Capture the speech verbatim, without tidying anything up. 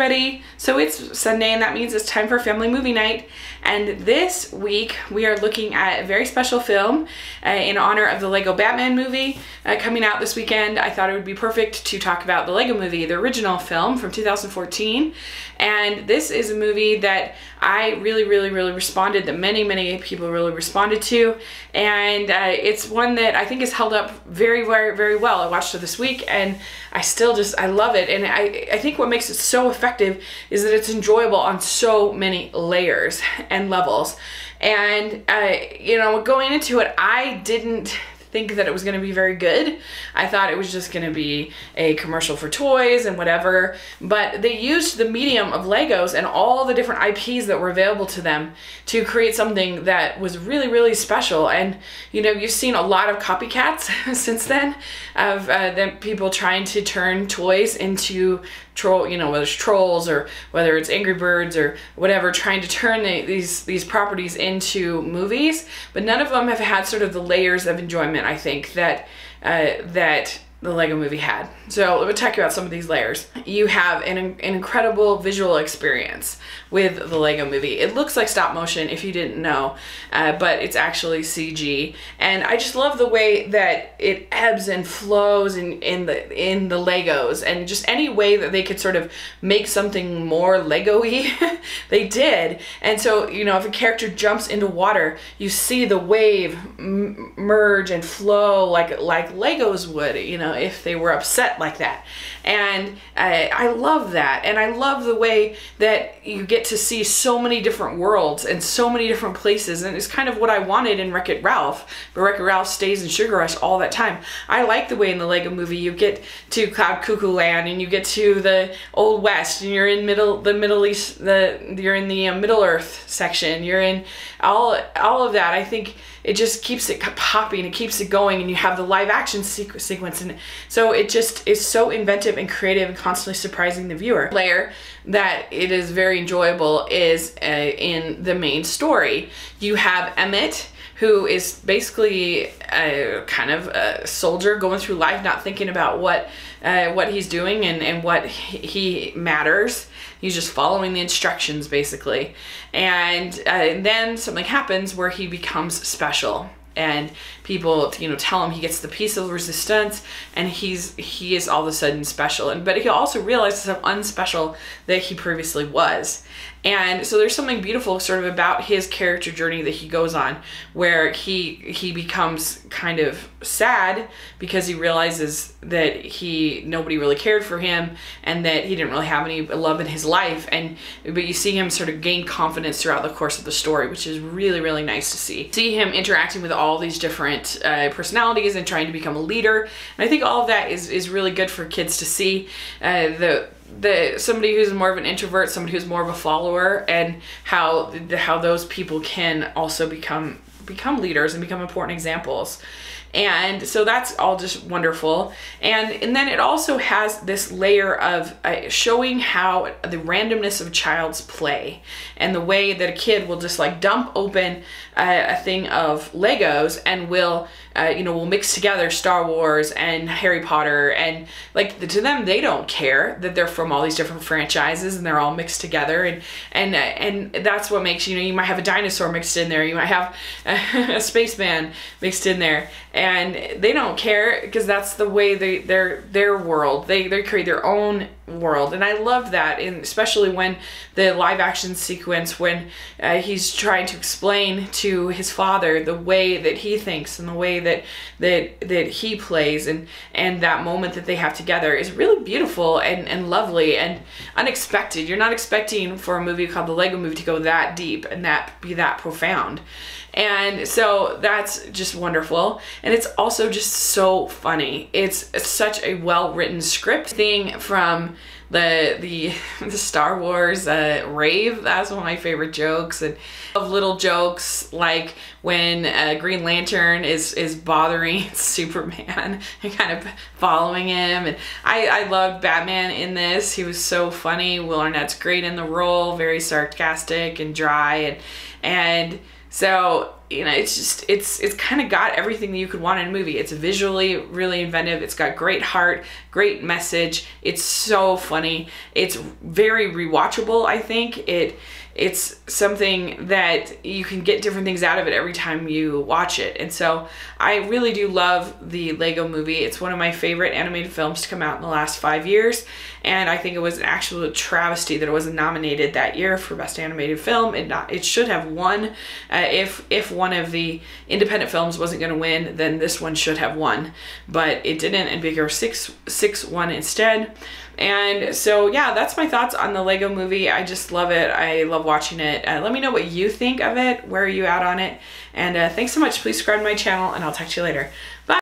everybody. So it's Sunday, and that means it's time for family movie night. And this week we are looking at a very special film uh, in honor of the Lego Batman movie uh, coming out this weekend. I thought it would be perfect to talk about the Lego movie, the original film from two thousand fourteen. And this is a movie that I really, really, really responded, that many, many people really responded to. And uh, it's one that I think is held up very, very, very well. I watched it this week and I still just, I love it. And I, I think what makes it so effective is that it's enjoyable on so many layers and levels. And, uh, you know, going into it, I didn't think that it was going to be very good. I thought it was just going to be a commercial for toys and whatever, but they used the medium of Legos and all the different I Ps that were available to them to create something that was really, really special. And you know, you've seen a lot of copycats since then of uh, them, people trying to turn toys into troll, you know, whether it's Trolls or whether it's Angry Birds or whatever, trying to turn the, these these properties into movies, but none of them have had sort of the layers of enjoyment, I think, that uh, that the Lego movie had. So we'll talk about some of these layers. You have an, an incredible visual experience with the Lego movie. It looks like stop motion, if you didn't know, uh, but it's actually C G. And I just love the way that it ebbs and flows in, in, the, in the Legos, and just any way that they could sort of make something more Lego-y, they did. And so, you know, if a character jumps into water, you see the wave m merge and flow like, like Legos would, you know, if they were upset like that. And I, I love that, and I love the way that you get to see so many different worlds and so many different places, and it's kind of what I wanted in Wreck-It Ralph, but Wreck-It Ralph stays in Sugar Rush all that time. I like the way in the Lego movie you get to Cloud Cuckoo Land, and you get to the Old West, and you're in middle the Middle East, the you're in the Middle Earth section, you're in all all of that. I think it just keeps it popping, it keeps it going, and you have the live action sequ sequence, and so it just is so inventive and creative and constantly surprising the viewer. Layer that it is very enjoyable is uh, in the main story. You have Emmett, who is basically a, kind of a soldier going through life, not thinking about what uh, what he's doing and, and what he matters. He's just following the instructions, basically. And, uh, and then something happens where he becomes special, and people, you know, tell him he gets the piece of resistance, and he's he is all of a sudden special. And but he also realizes how unspecial that he previously was. And so there's something beautiful sort of about his character journey that he goes on, where he he becomes kind of sad because he realizes that he nobody really cared for him, and that he didn't really have any love in his life. And but you see him sort of gain confidence throughout the course of the story, which is really, really nice to see. See him interacting with all these different uh, personalities and trying to become a leader. And I think all of that is is really good for kids to see. Uh, the The, somebody who's more of an introvert, somebody who's more of a follower, and how how those people can also become become leaders and become important examples. And so that's all just wonderful. And and then it also has this layer of uh, showing how the randomness of child's play, and the way that a kid will just like dump open uh, a thing of Legos and will uh, you know will mix together Star Wars and Harry Potter, and like to them, they don't care that they're from all these different franchises and they're all mixed together. And and uh, and that's what makes, you know, you might have a dinosaur mixed in there, you might have a, a spaceman mixed in there. And they don't care, because that's the way they their their world. They they create their own world, and I love that. And especially when the live action sequence, when uh, he's trying to explain to his father the way that he thinks and the way that that that he plays, and and that moment that they have together is really beautiful and and lovely and unexpected. You're not expecting for a movie called the Lego Movie to go that deep and that be that profound. And so that's just wonderful. And it's also just so funny. It's such a well-written script. Thing from the the, the Star Wars uh, rave, that's one of my favorite jokes. And of little jokes like when uh, Green Lantern is is bothering Superman and kind of following him. And I, I love Batman in this. He was so funny. Will Arnett's great in the role, very sarcastic and dry, and and So, you know, it's just, it's it's kind of got everything that you could want in a movie. It's visually really inventive. It's got great heart, great message. It's so funny. It's very rewatchable, I think. It it's something that you can get different things out of it every time you watch it. And so I really do love the Lego Movie. It's one of my favorite animated films to come out in the last five years. And I think it was an actual travesty that it wasn't nominated that year for Best Animated Film. It, not, it should have won. Uh, if, if one of the independent films wasn't going to win, then this one should have won. But it didn't, and Big Hero six won instead. And so, yeah, that's my thoughts on the Lego Movie. I just love it. I love watching it. Uh, let me know what you think of it. Where are you at on it? And uh, thanks so much. Please subscribe to my channel, and I'll talk to you later. Bye!